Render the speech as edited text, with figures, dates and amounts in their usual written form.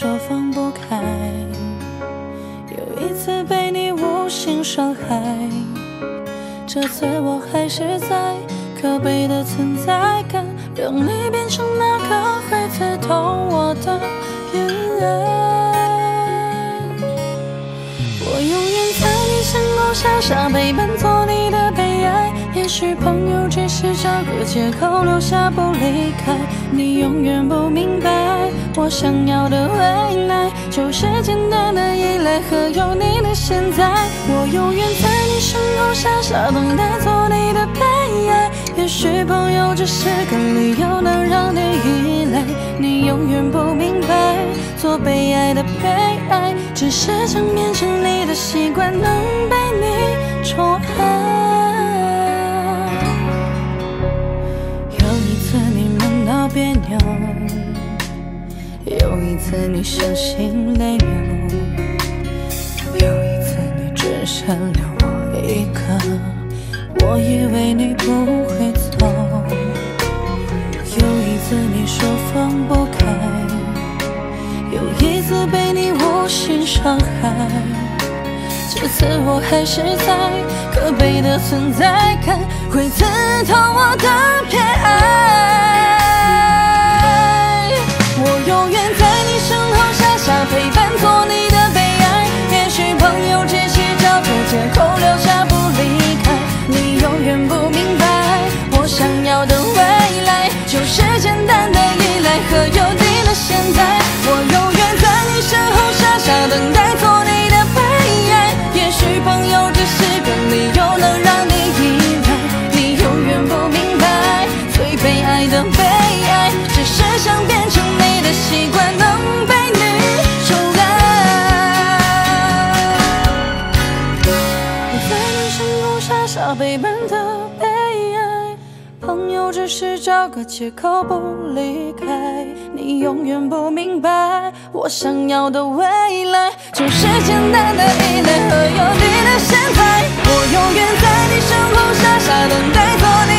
手放不开，有一次被你无心伤害，这次我还是在可悲的存在感，让你变成那个会刺痛我的眼泪。我永远在你身后傻傻陪伴，做你的悲哀。也许朋友只是找个借口留下不离开，你永远不明白我想要的未来，就是简单的依赖和有你的现在。我永远在你身后傻傻等待，做你的悲哀。也许朋友只是个理由能让你依赖，你永远不明白做悲哀的悲哀，只是想变成你的习惯，能被你宠爱。有一次你们闹别扭，有一次你伤心泪流，有一次你只剩留我一个，我以为你不会走。有一次你说放不开，有一次被你无心伤害，这次我还是在可悲的存在感，会刺痛我的偏爱。我永远在你身后傻傻陪伴，做你的悲哀。也许朋友只是找个借口留下不离开，你永远不明白我想要的未来，就是简单的依赖和有你的现在。我永远在你身后傻傻等待，做你的悲哀。也许朋友只是个理由能让你依赖，你永远不明白最悲哀的悲哀，只是想变成你的习惯，能被你宠爱。傻陪伴的悲哀，朋友只是找个借口不离开，你永远不明白我想要的未来，就是简单的依赖和有你的现在。我永远在你身后傻傻等待，做你